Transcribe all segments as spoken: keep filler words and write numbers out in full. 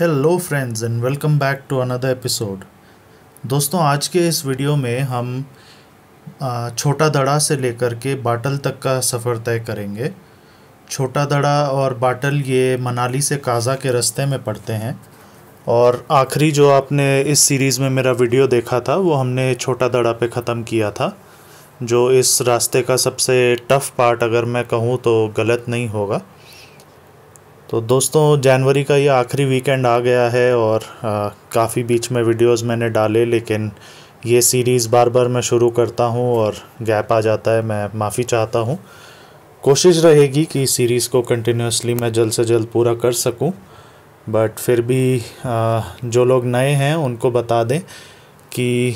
Hello friends and welcome back to another episode. दोस्तों आज के इस वीडियो में हम छोटा दड़ा से लेकर के बाटल तक का सफ़र तय करेंगे। छोटा दड़ा और बाटल ये मनाली से काज़ा के रास्ते में पड़ते हैं और आखिरी जो आपने इस सीरीज़ में मेरा वीडियो देखा था वो हमने छोटा दड़ा पे ख़त्म किया था, जो इस रास्ते का सबसे टफ़ पार्ट अगर मैं कहूँ तो गलत नहीं होगा। तो दोस्तों जनवरी का ये आखिरी वीकेंड आ गया है और काफ़ी बीच में वीडियोस मैंने डाले, लेकिन ये सीरीज़ बार बार मैं शुरू करता हूँ और गैप आ जाता है। मैं माफ़ी चाहता हूँ। कोशिश रहेगी कि सीरीज़ को कंटिन्यूसली मैं जल्द से जल्द पूरा कर सकूँ, बट फिर भी आ, जो लोग नए हैं उनको बता दें कि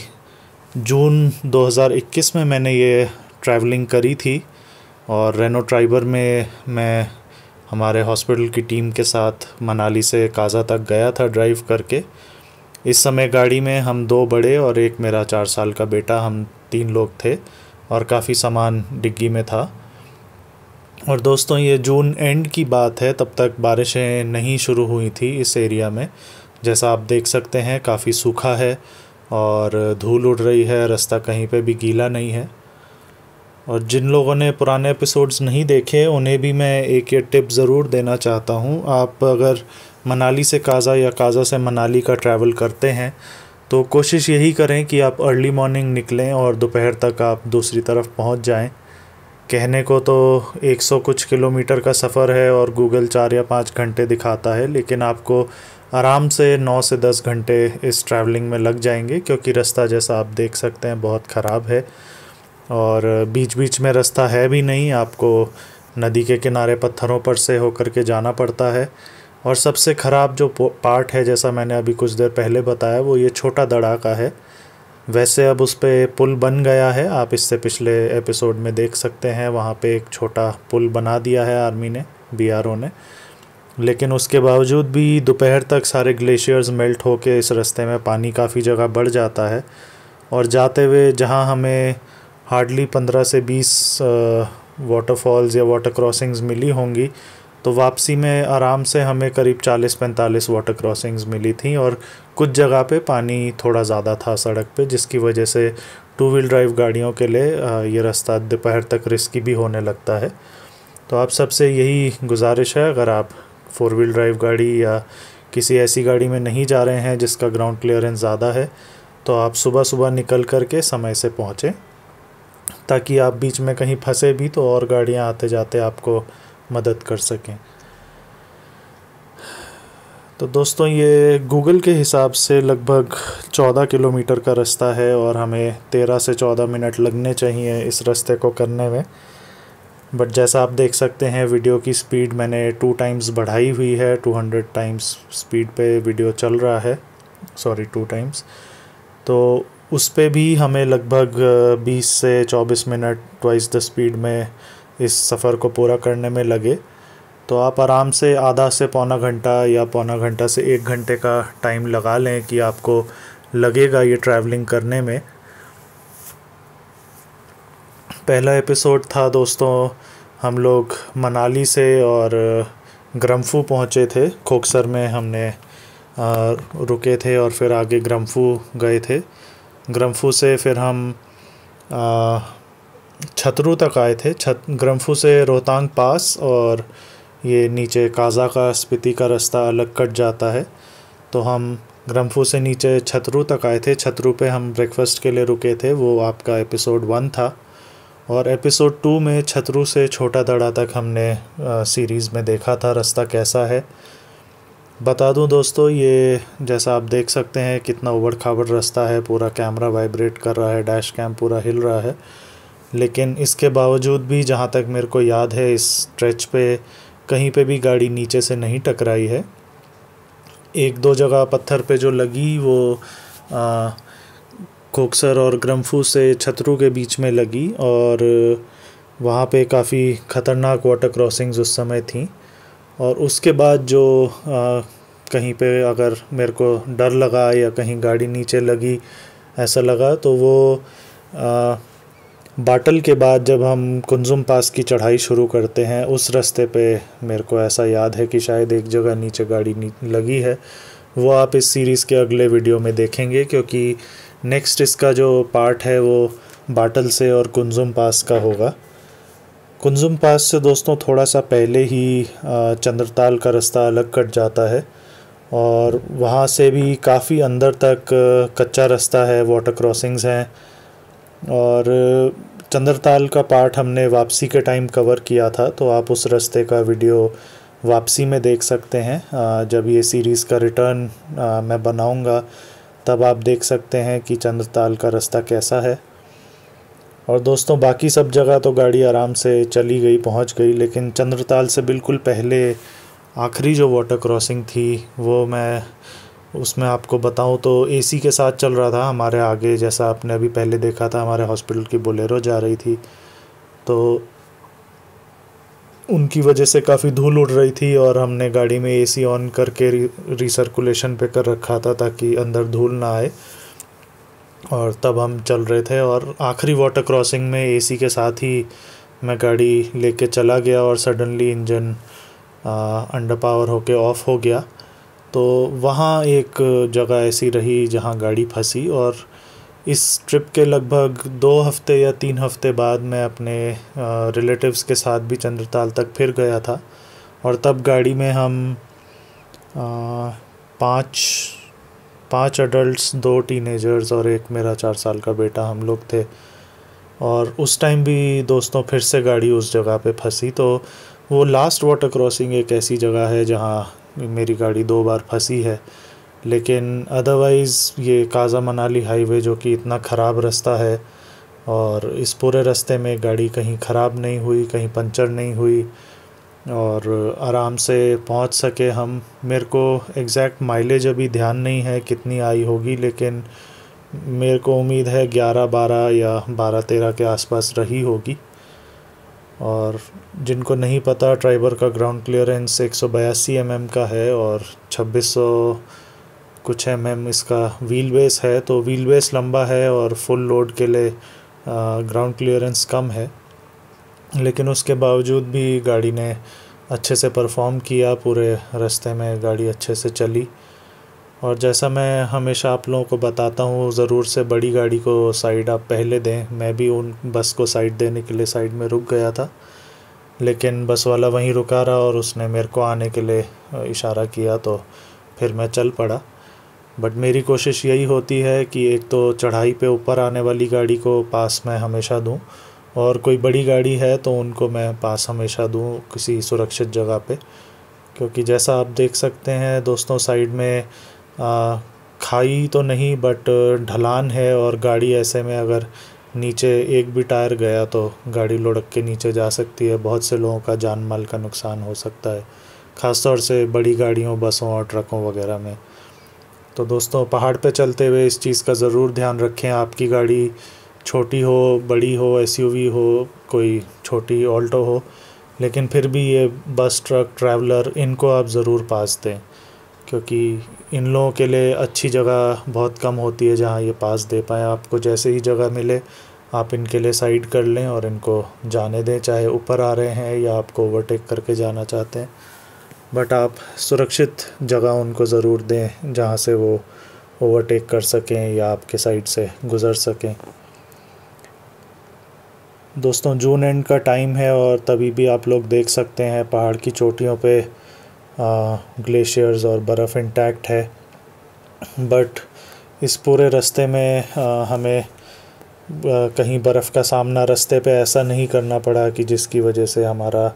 जून दो हज़ार इक्कीस में मैंने ये ट्रैवलिंग करी थी और रेनो ट्राइबर में मैं हमारे हॉस्पिटल की टीम के साथ मनाली से काज़ा तक गया था ड्राइव करके। इस समय गाड़ी में हम दो बड़े और एक मेरा चार साल का बेटा, हम तीन लोग थे और काफ़ी सामान डिग्गी में था। और दोस्तों ये जून एंड की बात है, तब तक बारिशें नहीं शुरू हुई थी इस एरिया में। जैसा आप देख सकते हैं काफ़ी सूखा है और धूल उड़ रही है, रास्ता कहीं पे भी गीला नहीं है। और जिन लोगों ने पुराने एपिसोड्स नहीं देखे उन्हें भी मैं एक ये टिप ज़रूर देना चाहता हूँ। आप अगर मनाली से काज़ा या काज़ा से मनाली का ट्रैवल करते हैं तो कोशिश यही करें कि आप अर्ली मॉर्निंग निकलें और दोपहर तक आप दूसरी तरफ पहुँच जाएं। कहने को तो एक सौ कुछ किलोमीटर का सफ़र है और गूगल चार या पाँच घंटे दिखाता है, लेकिन आपको आराम से नौ से दस घंटे इस ट्रैवलिंग में लग जाएंगे, क्योंकि रास्ता जैसा आप देख सकते हैं बहुत ख़राब है और बीच बीच में रास्ता है भी नहीं। आपको नदी के किनारे पत्थरों पर से होकर के जाना पड़ता है। और सबसे ख़राब जो पार्ट है, जैसा मैंने अभी कुछ देर पहले बताया, वो ये छोटा दड़ा का है। वैसे अब उस पर पुल बन गया है, आप इससे पिछले एपिसोड में देख सकते हैं, वहाँ पे एक छोटा पुल बना दिया है आर्मी ने, बी आर ओ ने। लेकिन उसके बावजूद भी दोपहर तक सारे ग्लेशियर्स मेल्ट होके इस रास्ते में पानी काफ़ी जगह बढ़ जाता है। और जाते हुए जहाँ हमें हार्डली पंद्रह से बीस वाटरफॉल्स या वाटर क्रॉसिंग्स मिली होंगी, तो वापसी में आराम से हमें करीब चालीस पैंतालीस वाटर क्रॉसिंग्स मिली थी। और कुछ जगह पे पानी थोड़ा ज़्यादा था सड़क पे, जिसकी वजह से टू व्हील ड्राइव गाड़ियों के लिए ये रास्ता दोपहर तक रिस्की भी होने लगता है। तो आप सबसे यही गुजारिश है, अगर आप फोर व्हील ड्राइव गाड़ी या किसी ऐसी गाड़ी में नहीं जा रहे हैं जिसका ग्राउंड क्लियरेंस ज़्यादा है, तो आप सुबह सुबह निकल करके समय से पहुँचें, ताकि आप बीच में कहीं फंसे भी तो और गाड़ियां आते जाते आपको मदद कर सकें। तो दोस्तों ये गूगल के हिसाब से लगभग चौदह किलोमीटर का रास्ता है और हमें तेरह से चौदह मिनट लगने चाहिए इस रास्ते को करने में। बट जैसा आप देख सकते हैं वीडियो की स्पीड मैंने टू टाइम्स बढ़ाई हुई है, टू हंड्रेड टाइम्स स्पीड पे वीडियो चल रहा है, सॉरी टू टाइम्स। तो उस पे भी हमें लगभग बीस से चौबीस मिनट ट्वाइस द स्पीड में इस सफ़र को पूरा करने में लगे। तो आप आराम से आधा से पौना घंटा या पौना घंटा से एक घंटे का टाइम लगा लें कि आपको लगेगा ये ट्रैवलिंग करने में। पहला एपिसोड था दोस्तों, हम लोग मनाली से और ग्रम्फू पहुँचे थे। खोखसर में हमने रुके थे और फिर आगे ग्रम्फू गए थे। ग्रम्फू से फिर हम छतरू तक आए थे। छत ग्रम्फू से रोहतांग पास और ये नीचे काज़ा का स्पिति का रास्ता अलग कट जाता है। तो हम ग्रम्फू से नीचे छतरू तक आए थे। छतरू पे हम ब्रेकफास्ट के लिए रुके थे, वो आपका एपिसोड वन था। और एपिसोड टू में छतरू से छोटा दड़ा तक हमने आ, सीरीज़ में देखा था रास्ता कैसा है। बता दूं दोस्तों, ये जैसा आप देख सकते हैं कितना उबड़ खाबड़ रास्ता है, पूरा कैमरा वाइब्रेट कर रहा है, डैश कैम पूरा हिल रहा है। लेकिन इसके बावजूद भी जहां तक मेरे को याद है इस स्ट्रेच पे कहीं पे भी गाड़ी नीचे से नहीं टकराई है। एक दो जगह पत्थर पे जो लगी वो खोखसर और ग्रम्फू से छतरू के बीच में लगी और वहाँ पर काफ़ी ख़तरनाक वाटर क्रॉसिंग्स उस समय थी। और उसके बाद जो आ, कहीं पे अगर मेरे को डर लगा या कहीं गाड़ी नीचे लगी ऐसा लगा, तो वो बाटल के बाद जब हम कुंजुम पास की चढ़ाई शुरू करते हैं, उस रास्ते पे मेरे को ऐसा याद है कि शायद एक जगह नीचे गाड़ी लगी है, वो आप इस सीरीज़ के अगले वीडियो में देखेंगे, क्योंकि नेक्स्ट इसका जो पार्ट है वो बाटल से और कुंजुम पास का होगा। कुंजुम पास से दोस्तों थोड़ा सा पहले ही चंद्रताल का रास्ता अलग कट जाता है और वहाँ से भी काफ़ी अंदर तक कच्चा रास्ता है, वाटर क्रॉसिंग्स हैं। और चंद्रताल का पार्ट हमने वापसी के टाइम कवर किया था, तो आप उस रास्ते का वीडियो वापसी में देख सकते हैं। जब ये सीरीज़ का रिटर्न मैं बनाऊंगा तब आप देख सकते हैं कि चंद्रताल का रास्ता कैसा है। और दोस्तों बाकी सब जगह तो गाड़ी आराम से चली गई, पहुंच गई, लेकिन चंद्रताल से बिल्कुल पहले आखिरी जो वाटर क्रॉसिंग थी वो मैं उसमें आपको बताऊं तो एसी के साथ चल रहा था। हमारे आगे, जैसा आपने अभी पहले देखा था, हमारे हॉस्पिटल की बोलेरो जा रही थी, तो उनकी वजह से काफ़ी धूल उड़ रही थी और हमने गाड़ी में एसी ऑन करके रिसर्कुलेशन पे कर रखा था ताकि अंदर धूल ना आए। और तब हम चल रहे थे और आखिरी वाटर क्रॉसिंग में एसी के साथ ही मैं गाड़ी लेके चला गया और सडनली इंजन अंडर पावर होके ऑफ हो गया। तो वहाँ एक जगह ऐसी रही जहाँ गाड़ी फंसी, और इस ट्रिप के लगभग दो हफ्ते या तीन हफ्ते बाद मैं अपने रिलेटिव्स के साथ भी चंद्रताल तक फिर गया था। और तब गाड़ी में हम आ, पाँच पाँच अडल्ट्स, दो टीनेजर्स और एक मेरा चार साल का बेटा, हम लोग थे। और उस टाइम भी दोस्तों फिर से गाड़ी उस जगह पे फंसी। तो वो लास्ट वाटर क्रॉसिंग एक ऐसी जगह है जहाँ मेरी गाड़ी दो बार फंसी है, लेकिन अदरवाइज़ ये काज़ा मनाली हाईवे जो कि इतना ख़राब रास्ता है, और इस पूरे रास्ते में गाड़ी कहीं ख़राब नहीं हुई, कहीं पंचर नहीं हुई और आराम से पहुंच सके हम। मेरे को एग्जैक्ट माइलेज अभी ध्यान नहीं है कितनी आई होगी, लेकिन मेरे को उम्मीद है ग्यारह बारह या बारह तेरह के आसपास रही होगी। और जिनको नहीं पता, ट्राइबर का ग्राउंड क्लियरेंस एक सौ बयासी एम एम का है और छब्बीस सौ कुछ एम एम इसका व्हील बेस है। तो व्हील बेस लंबा है और फुल लोड के लिए ग्राउंड क्लियरेंस कम है, लेकिन उसके बावजूद भी गाड़ी ने अच्छे से परफॉर्म किया। पूरे रास्ते में गाड़ी अच्छे से चली। और जैसा मैं हमेशा आप लोगों को बताता हूँ, ज़रूर से बड़ी गाड़ी को साइड आप पहले दें। मैं भी उन बस को साइड देने के लिए साइड में रुक गया था, लेकिन बस वाला वहीं रुका रहा और उसने मेरे को आने के लिए इशारा किया, तो फिर मैं चल पड़ा। बट मेरी कोशिश यही होती है कि एक तो चढ़ाई पे ऊपर आने वाली गाड़ी को पास मैं हमेशा दूं, और कोई बड़ी गाड़ी है तो उनको मैं पास हमेशा दूं किसी सुरक्षित जगह पे। क्योंकि जैसा आप देख सकते हैं दोस्तों, साइड में आ, खाई तो नहीं बट ढलान है, और गाड़ी ऐसे में अगर नीचे एक भी टायर गया तो गाड़ी लुढ़क के नीचे जा सकती है। बहुत से लोगों का जान माल का नुकसान हो सकता है, ख़ासतौर से बड़ी गाड़ियों, बसों और ट्रकों वगैरह में। तो दोस्तों पहाड़ पे चलते हुए इस चीज़ का ज़रूर ध्यान रखें। आपकी गाड़ी छोटी हो, बड़ी हो, एसयूवी हो, कोई छोटी ऑल्टो हो, लेकिन फिर भी ये बस, ट्रक, ट्रैवलर, इनको आप ज़रूर पास दें, क्योंकि इन लोगों के लिए अच्छी जगह बहुत कम होती है जहाँ ये पास दे पाएँ। आपको जैसे ही जगह मिले आप इनके लिए साइड कर लें और इनको जाने दें, चाहे ऊपर आ रहे हैं या आपको ओवरटेक करके जाना चाहते हैं, बट आप सुरक्षित जगह उनको ज़रूर दें जहाँ से वो ओवरटेक कर सकें या आपके साइड से गुज़र सकें। दोस्तों जून एंड का टाइम है और तभी भी आप लोग देख सकते हैं पहाड़ की चोटियों पे ग्लेशियर्स और बर्फ़ इंटैक्ट है। बट इस पूरे रास्ते में आ, हमें आ, कहीं बर्फ़ का सामना रास्ते पे ऐसा नहीं करना पड़ा कि जिसकी वजह से हमारा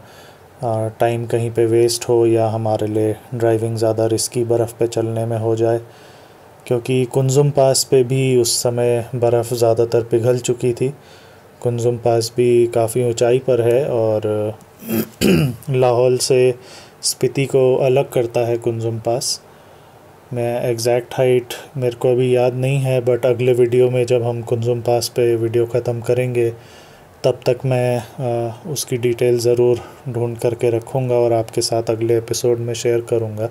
टाइम कहीं पे वेस्ट हो या हमारे लिए ड्राइविंग ज़्यादा रिस्की बर्फ़ पे चलने में हो जाए, क्योंकि कुंजुम पास पे भी उस समय बर्फ़ ज़्यादातर पिघल चुकी थी। कुंजुम पास भी काफ़ी ऊंचाई पर है और लाहौल से स्पिति को अलग करता है कुंजुम पास। मैं एग्जैक्ट हाइट मेरे को अभी याद नहीं है, बट अगले वीडियो में जब हम कुंजुम पास पे वीडियो ख़त्म करेंगे तब तक मैं आ, उसकी डिटेल ज़रूर ढूंढ करके रखूँगा और आपके साथ अगले एपिसोड में शेयर करूँगा।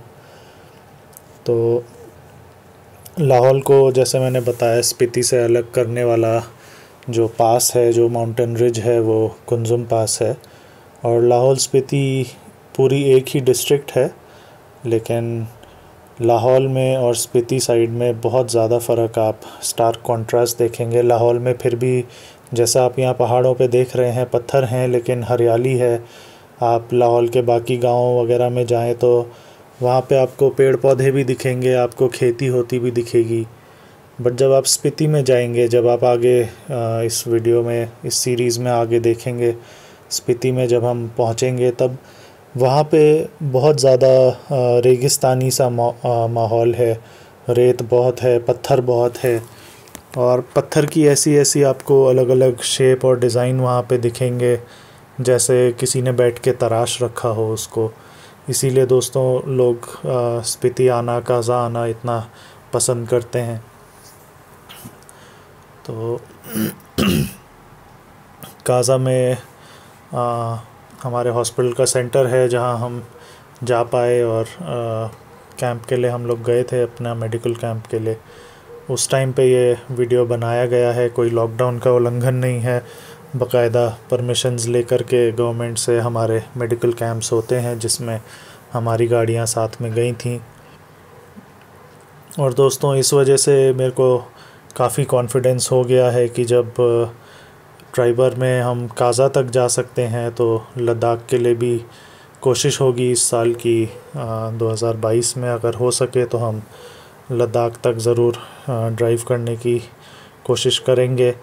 तो लाहौल को, जैसे मैंने बताया, स्पीति से अलग करने वाला जो पास है, जो माउंटेन रिज है, वो कुंजुम पास है। और लाहौल स्पीति पूरी एक ही डिस्ट्रिक्ट है, लेकिन लाहौल में और स्पीति साइड में बहुत ज़्यादा फ़र्क आप स्टार्क कंट्रास्ट देखेंगे। लाहौल में फिर भी जैसा आप यहाँ पहाड़ों पे देख रहे हैं पत्थर हैं लेकिन हरियाली है। आप लाहौल के बाकी गाँव वगैरह में जाएं तो वहाँ पे आपको पेड़ पौधे भी दिखेंगे, आपको खेती होती भी दिखेगी। बट जब आप स्पीति में जाएंगे, जब आप आगे इस वीडियो में इस सीरीज़ में आगे देखेंगे, स्पीति में जब हम पहुँचेंगे तब वहाँ पे बहुत ज़्यादा रेगिस्तानी सा माहौल है। रेत बहुत है, पत्थर बहुत है, और पत्थर की ऐसी ऐसी आपको अलग अलग शेप और डिज़ाइन वहाँ पे दिखेंगे जैसे किसी ने बैठ के तराश रखा हो उसको। इसीलिए दोस्तों लोग स्पीति आना, काज़ा आना इतना पसंद करते हैं। तो काज़ा में आ, हमारे हॉस्पिटल का सेंटर है जहां हम जा पाए, और कैंप के लिए हम लोग गए थे, अपना मेडिकल कैंप के लिए। उस टाइम पे ये वीडियो बनाया गया है, कोई लॉकडाउन का उल्लंघन नहीं है। बाकायदा परमिशंस लेकर के गवर्नमेंट से हमारे मेडिकल कैंप्स होते हैं जिसमें हमारी गाड़ियां साथ में गई थीं। और दोस्तों इस वजह से मेरे को काफ़ी कॉन्फिडेंस हो गया है कि जब ट्राइबर में हम काज़ा तक जा सकते हैं तो लद्दाख के लिए भी कोशिश होगी इस साल की। दो हज़ार बाईस में अगर हो सके तो हम लद्दाख तक ज़रूर ड्राइव करने की कोशिश करेंगे।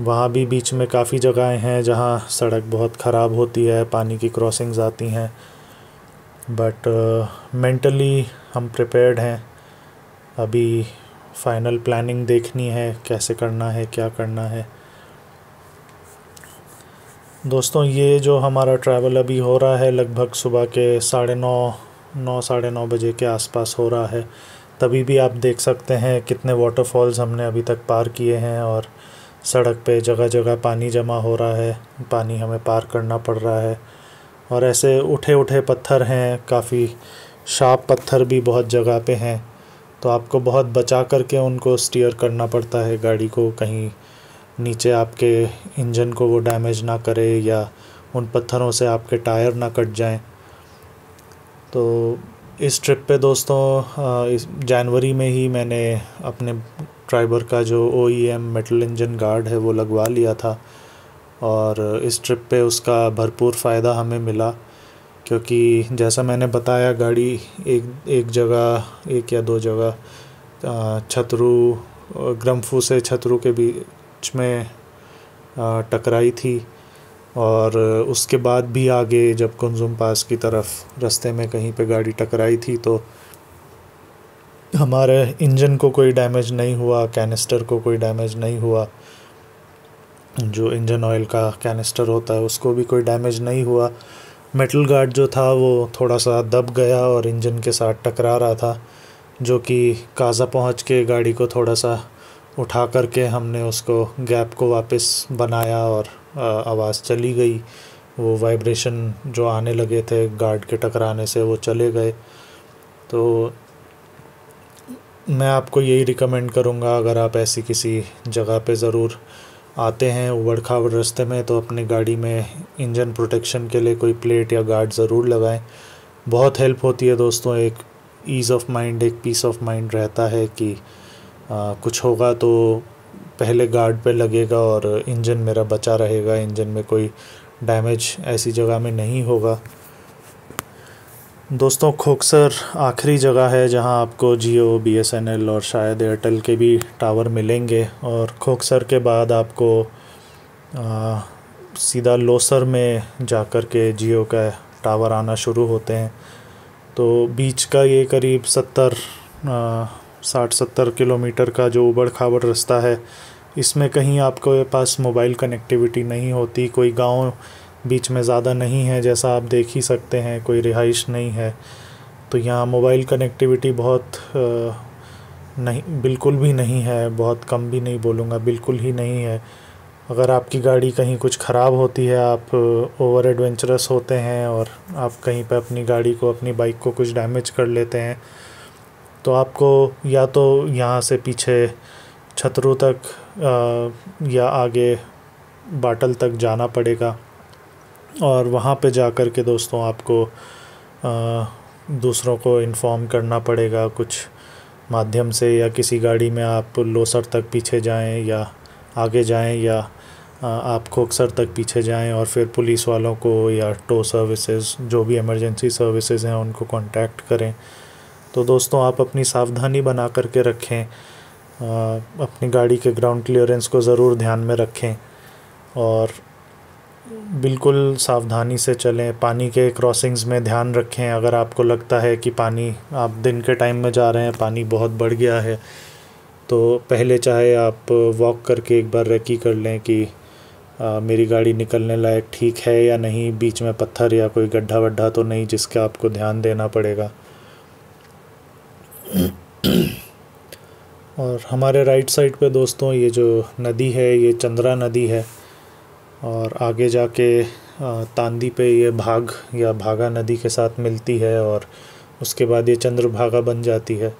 वहाँ भी बीच में काफ़ी जगहें हैं जहाँ सड़क बहुत ख़राब होती है, पानी की क्रॉसिंग्स आती हैं, बट मेंटली हम प्रिपेयर्ड हैं। अभी फ़ाइनल प्लानिंग देखनी है कैसे करना है, क्या करना है। दोस्तों ये जो हमारा ट्रैवल अभी हो रहा है लगभग सुबह के साढ़े नौ नौ साढ़े नौ बजे के आसपास हो रहा है। तभी भी आप देख सकते हैं कितने वाटरफॉल्स हमने अभी तक पार किए हैं, और सड़क पे जगह जगह पानी जमा हो रहा है, पानी हमें पार करना पड़ रहा है। और ऐसे उठे उठे पत्थर हैं, काफ़ी शार्प पत्थर भी बहुत जगह पे हैं, तो आपको बहुत बचा करके उनको स्टीयर करना पड़ता है गाड़ी को, कहीं नीचे आपके इंजन को वो डैमेज ना करे या उन पत्थरों से आपके टायर ना कट जाएं। तो इस ट्रिप पे दोस्तों इस जनवरी में ही मैंने अपने ट्राइबर का जो O E M metal engine guard है वो लगवा लिया था, और इस ट्रिप पे उसका भरपूर फ़ायदा हमें मिला। क्योंकि जैसा मैंने बताया गाड़ी एक एक जगह एक या दो जगह छतरू, ग्रम्फू से छतरू के भी में टकराई थी, और उसके बाद भी आगे जब कुंजुम पास की तरफ रास्ते में कहीं पे गाड़ी टकराई थी तो हमारे इंजन को कोई डैमेज नहीं हुआ, कैनिस्टर को कोई डैमेज नहीं हुआ, जो इंजन ऑयल का कैनिस्टर होता है उसको भी कोई डैमेज नहीं हुआ। मेटल गार्ड जो था वो थोड़ा सा दब गया और इंजन के साथ टकरा रहा था, जो कि काज़ा पहुंच के गाड़ी को थोड़ा सा उठा करके हमने उसको गैप को वापस बनाया और आवाज़ चली गई। वो वाइब्रेशन जो आने लगे थे गार्ड के टकराने से वो चले गए। तो मैं आपको यही रिकमेंड करूँगा, अगर आप ऐसी किसी जगह पे ज़रूर आते हैं उबड़ खाबड़ रास्ते में, तो अपनी गाड़ी में इंजन प्रोटेक्शन के लिए कोई प्लेट या गार्ड ज़रूर लगाएं। बहुत हेल्प होती है दोस्तों, एक ईज़ ऑफ माइंड, एक पीस ऑफ माइंड रहता है कि आ, कुछ होगा तो पहले गार्ड पे लगेगा और इंजन मेरा बचा रहेगा, इंजन में कोई डैमेज ऐसी जगह में नहीं होगा। दोस्तों खोखसर आखिरी जगह है जहां आपको Jio, B S N L और शायद एयरटेल के भी टावर मिलेंगे, और खोखसर के बाद आपको आ, सीधा लोसर में जाकर के जियो का टावर आना शुरू होते हैं। तो बीच का ये करीब सत्तर साठ सत्तर किलोमीटर का जो उबड़ खाबड़ रास्ता है, इसमें कहीं आपको पास मोबाइल कनेक्टिविटी नहीं होती, कोई गांव बीच में ज़्यादा नहीं है जैसा आप देख ही सकते हैं, कोई रिहाइश नहीं है। तो यहाँ मोबाइल कनेक्टिविटी बहुत नहीं, बिल्कुल भी नहीं है, बहुत कम भी नहीं बोलूँगा, बिल्कुल ही नहीं है। अगर आपकी गाड़ी कहीं कुछ ख़राब होती है, आप ओवर एडवेंचरस होते हैं और आप कहीं पर अपनी गाड़ी को, अपनी बाइक को कुछ डैमेज कर लेते हैं, तो आपको या तो यहाँ से पीछे छतरू तक या आगे बाटल तक जाना पड़ेगा और वहाँ पे जा कर के दोस्तों आपको आ, दूसरों को इन्फॉर्म करना पड़ेगा कुछ माध्यम से, या किसी गाड़ी में आप लोसर तक पीछे जाएं या आगे जाएं, या आ, आप खोखसर तक पीछे जाएं और फिर पुलिस वालों को या टो सर्विसेज जो भी इमरजेंसी सर्विसेज हैं उनको कांटेक्ट करें। तो दोस्तों आप अपनी सावधानी बना करके रखें, आ, अपनी गाड़ी के ग्राउंड क्लियरेंस को ज़रूर ध्यान में रखें और बिल्कुल सावधानी से चलें। पानी के क्रॉसिंग्स में ध्यान रखें, अगर आपको लगता है कि पानी, आप दिन के टाइम में जा रहे हैं, पानी बहुत बढ़ गया है, तो पहले चाहे आप वॉक करके एक बार रेकी कर लें कि आ, मेरी गाड़ी निकलने लायक ठीक है या नहीं, बीच में पत्थर या कोई गड्ढा वड्ढा तो नहीं जिसका आपको ध्यान देना पड़ेगा। और हमारे राइट साइड पे दोस्तों ये जो नदी है ये चंद्रा नदी है और आगे जाके तांदी पे ये भाग या भागा नदी के साथ मिलती है और उसके बाद ये चंद्र भागा बन जाती है।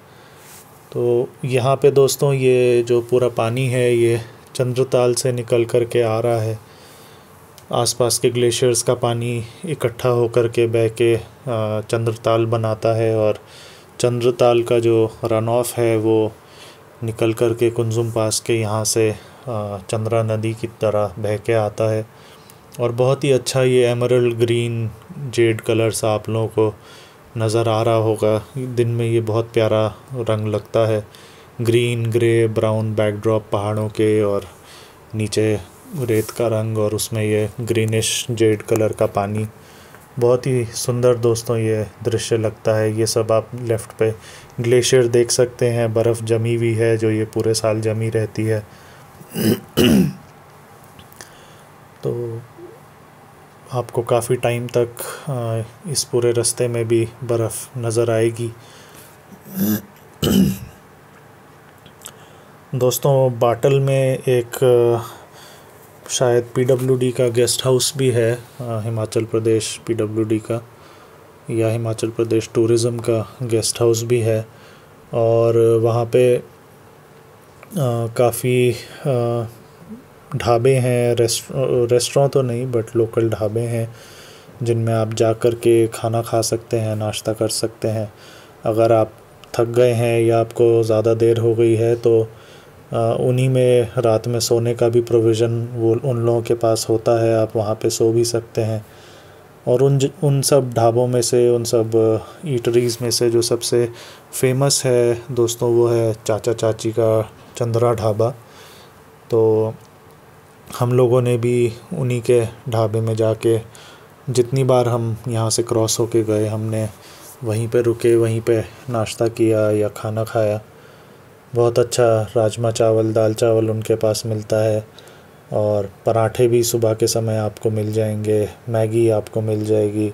तो यहाँ पे दोस्तों ये जो पूरा पानी है ये चंद्रताल से निकल कर के आ रहा है, आसपास के ग्लेशियर्स का पानी इकट्ठा होकर के बह के चंद्रताल बनाता है और चंद्रताल का जो रन ऑफ है वो निकल कर के कुंजुम पास के यहाँ से चंद्रा नदी की तरह बह के आता है और बहुत ही अच्छा ये एमरल्ड ग्रीन जेड कलर सा आप लोगों को नज़र आ रहा होगा। दिन में ये बहुत प्यारा रंग लगता है, ग्रीन ग्रे ब्राउन बैकड्रॉप पहाड़ों के और नीचे रेत का रंग और उसमें ये ग्रीनिश जेड कलर का पानी, बहुत ही सुंदर दोस्तों ये दृश्य लगता है। ये सब आप लेफ़्ट पे ग्लेशियर देख सकते हैं, बर्फ़ जमी हुई है जो ये पूरे साल जमी रहती है। तो आपको काफ़ी टाइम तक इस पूरे रास्ते में भी बर्फ़ नज़र आएगी। दोस्तों बाटल में एक शायद पीडब्ल्यूडी का गेस्ट हाउस भी है, हिमाचल प्रदेश पीडब्ल्यूडी का या हिमाचल प्रदेश टूरिज़म का गेस्ट हाउस भी है और वहाँ पे काफ़ी ढाबे हैं, रेस्टोरेंट तो नहीं बट लोकल ढाबे हैं जिनमें आप जा कर के खाना खा सकते हैं, नाश्ता कर सकते हैं। अगर आप थक गए हैं या आपको ज़्यादा देर हो गई है तो उन्हीं में रात में सोने का भी प्रोविज़न वो उन लोगों के पास होता है, आप वहाँ पे सो भी सकते हैं। और उन उन सब ढाबों में से, उन सब ईटरीज़ में से जो सबसे फेमस है दोस्तों वो है चाचा चाची का चंद्रा ढाबा। तो हम लोगों ने भी उन्हीं के ढाबे में जाके, जितनी बार हम यहाँ से क्रॉस होके गए हमने वहीं पे रुके, वहीं पे नाश्ता किया या खाना खाया। बहुत अच्छा राजमा चावल, दाल चावल उनके पास मिलता है और पराठे भी सुबह के समय आपको मिल जाएंगे, मैगी आपको मिल जाएगी,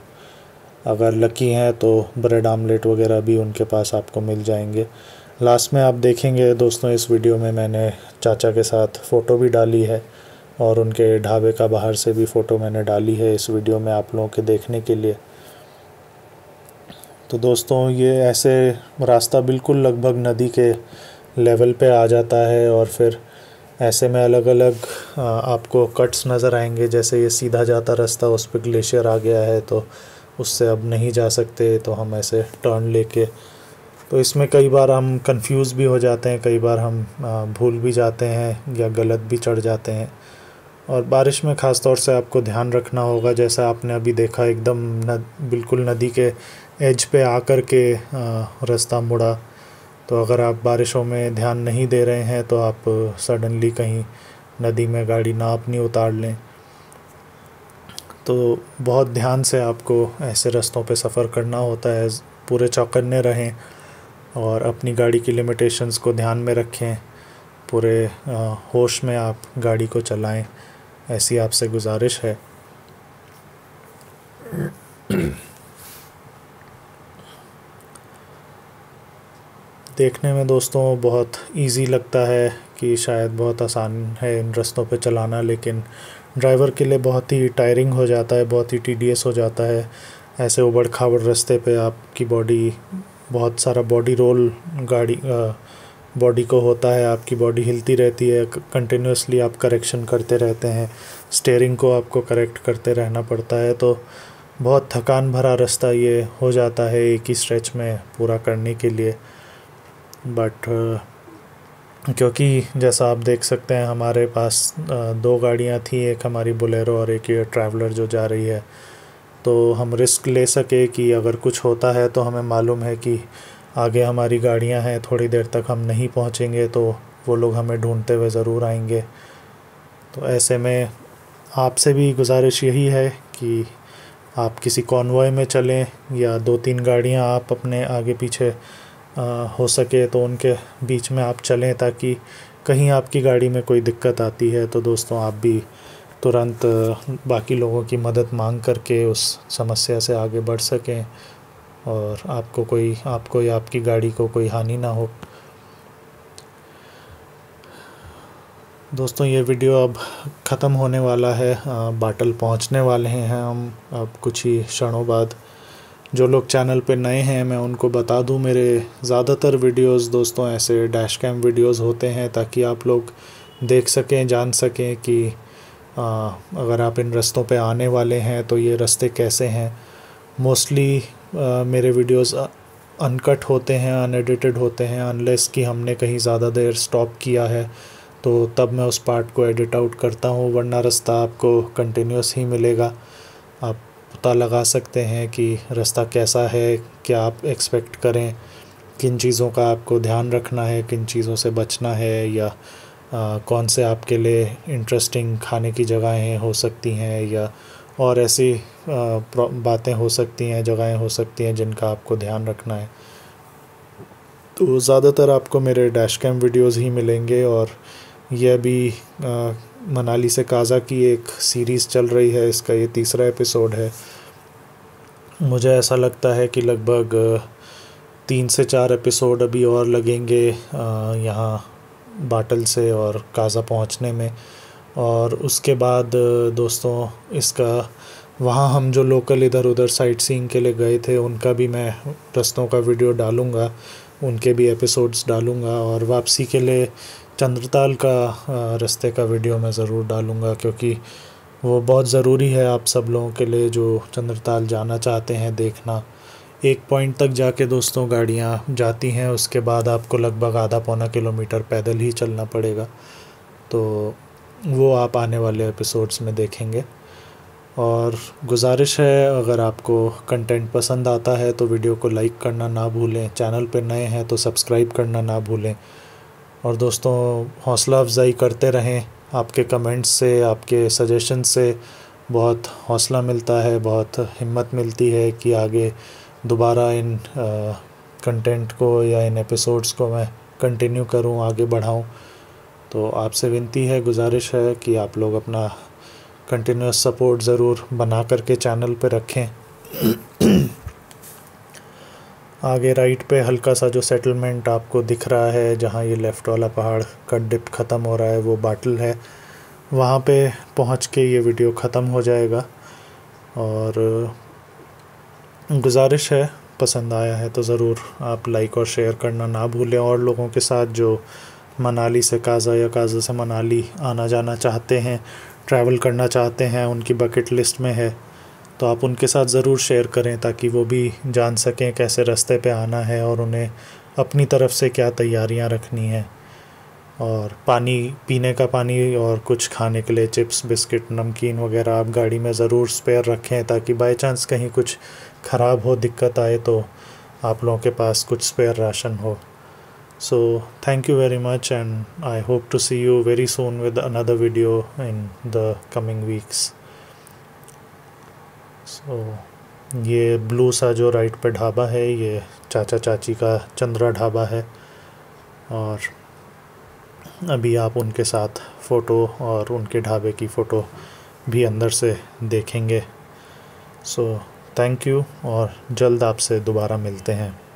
अगर लकी हैं तो ब्रेड आमलेट वगैरह भी उनके पास आपको मिल जाएंगे। लास्ट में आप देखेंगे दोस्तों इस वीडियो में मैंने चाचा के साथ फ़ोटो भी डाली है और उनके ढाबे का बाहर से भी फ़ोटो मैंने डाली है इस वीडियो में आप लोगों के देखने के लिए। तो दोस्तों ये ऐसे रास्ता बिल्कुल लगभग नदी के लेवल पे आ जाता है और फिर ऐसे में अलग अलग आपको कट्स नज़र आएंगे। जैसे ये सीधा जाता रास्ता, उस पर ग्लेशियर आ गया है तो उससे अब नहीं जा सकते, तो हम ऐसे टर्न लेके, तो इसमें कई बार हम कंफ्यूज भी हो जाते हैं, कई बार हम भूल भी जाते हैं या गलत भी चढ़ जाते हैं। और बारिश में ख़ास तौर से आपको ध्यान रखना होगा, जैसा आपने अभी देखा एकदम नद, बिल्कुल नदी के एज पे आकर के रास्ता मुड़ा, तो अगर आप बारिशों में ध्यान नहीं दे रहे हैं तो आप सडनली कहीं नदी में गाड़ी ना अपनी उतार लें। तो बहुत ध्यान से आपको ऐसे रास्तों पे सफ़र करना होता है, पूरे चौकन्ने रहें और अपनी गाड़ी की लिमिटेशंस को ध्यान में रखें, पूरे होश में आप गाड़ी को चलाएं, ऐसी आपसे गुजारिश है। देखने में दोस्तों बहुत इजी लगता है कि शायद बहुत आसान है इन रास्तों पे चलाना, लेकिन ड्राइवर के लिए बहुत ही टायरिंग हो जाता है, बहुत ही टीडियस हो जाता है। ऐसे उबड़ खाबड़ रास्ते पे आपकी बॉडी, बहुत सारा बॉडी रोल गाड़ी बॉडी को होता है, आपकी बॉडी हिलती रहती है, कंटिन्यूसली आप करेक्शन करते रहते हैं, स्टीयरिंग को आपको करेक्ट करते रहना पड़ता है। तो बहुत थकान भरा रास्ता ये हो जाता है एक ही स्ट्रेच में पूरा करने के लिए। बट क्योंकि जैसा आप देख सकते हैं हमारे पास दो गाड़ियां थी, एक हमारी बोलेरो और एक ये ट्रैवलर जो जा रही है, तो हम रिस्क ले सके कि अगर कुछ होता है तो हमें मालूम है कि आगे हमारी गाड़ियां हैं, थोड़ी देर तक हम नहीं पहुंचेंगे तो वो लोग हमें ढूंढते हुए ज़रूर आएंगे। तो ऐसे में आपसे भी गुजारिश यही है कि आप किसी कॉन्वॉय में चलें या दो तीन गाड़ियां आप अपने आगे पीछे आ, हो सके तो उनके बीच में आप चलें, ताकि कहीं आपकी गाड़ी में कोई दिक्कत आती है तो दोस्तों आप भी तुरंत बाकी लोगों की मदद मांग करके उस समस्या से आगे बढ़ सकें और आपको कोई आपको या आपकी गाड़ी को कोई हानि ना हो। दोस्तों ये वीडियो अब ख़त्म होने वाला है, बाटल पहुंचने वाले हैं हम अब कुछ ही क्षणों बाद। जो लोग चैनल पे नए हैं मैं उनको बता दूं, मेरे ज़्यादातर वीडियोस दोस्तों ऐसे डैश कैम वीडियोस होते हैं ताकि आप लोग देख सकें, जान सकें कि आ, अगर आप इन रास्तों पे आने वाले हैं तो ये रास्ते कैसे हैं। मोस्टली Uh, मेरे वीडियोस अनकट होते हैं, अनएडिटेड होते हैं, अनलेस कि हमने कहीं ज़्यादा देर स्टॉप किया है तो तब मैं उस पार्ट को एडिट आउट करता हूँ, वरना रास्ता आपको कंटिन्यूस ही मिलेगा। आप पता लगा सकते हैं कि रास्ता कैसा है, क्या आप एक्सपेक्ट करें, किन चीज़ों का आपको ध्यान रखना है, किन चीज़ों से बचना है, या आ, कौन से आपके लिए इंटरेस्टिंग खाने की जगहें हो सकती हैं या और ऐसी बातें हो सकती हैं, जगहें हो सकती हैं जिनका आपको ध्यान रखना है। तो ज़्यादातर आपको मेरे डैश कैम वीडियोज़ ही मिलेंगे। और यह भी मनाली से काज़ा की एक सीरीज़ चल रही है, इसका ये तीसरा एपिसोड है। मुझे ऐसा लगता है कि लगभग तीन से चार एपिसोड अभी और लगेंगे यहाँ बाटल से और काज़ा पहुँचने में। और उसके बाद दोस्तों इसका वहाँ हम जो लोकल इधर उधर साइट सीइंग के लिए गए थे उनका भी मैं रास्तों का वीडियो डालूँगा, उनके भी एपिसोड्स डालूँगा। और वापसी के लिए चंद्रताल का रास्ते का वीडियो मैं ज़रूर डालूँगा, क्योंकि वो बहुत ज़रूरी है आप सब लोगों के लिए जो चंद्रताल जाना चाहते हैं देखना। एक पॉइंट तक जाके दोस्तों गाड़ियाँ जाती हैं, उसके बाद आपको लगभग आधा पौना किलोमीटर पैदल ही चलना पड़ेगा। तो वो आप आने वाले एपिसोड्स में देखेंगे। और गुजारिश है अगर आपको कंटेंट पसंद आता है तो वीडियो को लाइक करना ना भूलें, चैनल पर नए हैं तो सब्सक्राइब करना ना भूलें। और दोस्तों हौसला अफजाई करते रहें, आपके कमेंट्स से, आपके सजेशन से बहुत हौसला मिलता है, बहुत हिम्मत मिलती है कि आगे दोबारा इन कंटेंट को या इन एपिसोड्स को मैं कंटिन्यू करूं, आगे बढ़ाऊं। तो आपसे विनती है, गुजारिश है कि आप लोग अपना कंटिन्यूस सपोर्ट ज़रूर बना करके चैनल पे रखें। आगे राइट पे हल्का सा जो सेटलमेंट आपको दिख रहा है, जहाँ ये लेफ़्ट वाला पहाड़ का डिप ख़त्म हो रहा है वो बाटल है, वहाँ पे पहुँच के ये वीडियो ख़त्म हो जाएगा। और गुजारिश है पसंद आया है तो ज़रूर आप लाइक और शेयर करना ना भूलें, और लोगों के साथ जो मनाली से काज़ा या काज़ा से मनाली आना जाना चाहते हैं, ट्रैवल करना चाहते हैं, उनकी बकेट लिस्ट में है तो आप उनके साथ ज़रूर शेयर करें, ताकि वो भी जान सकें कैसे रास्ते पे आना है और उन्हें अपनी तरफ से क्या तैयारियां रखनी है। और पानी, पीने का पानी और कुछ खाने के लिए चिप्स, बिस्किट, नमकीन वगैरह आप गाड़ी में ज़रूर स्पेयर रखें, ताकि बाई चांस कहीं कुछ ख़राब हो, दिक्कत आए तो आप लोगों के पास कुछ स्पेयर राशन हो। So thank you very much, and I hope to see you very soon with another video in the coming weeks. So ये ब्लू सा जो राइट पे ढाबा है ये चाचा चाची का चंद्रा ढाबा है, और अभी आप उनके साथ फ़ोटो और उनके ढाबे की फ़ोटो भी अंदर से देखेंगे। So thank you, और जल्द आपसे दोबारा मिलते हैं।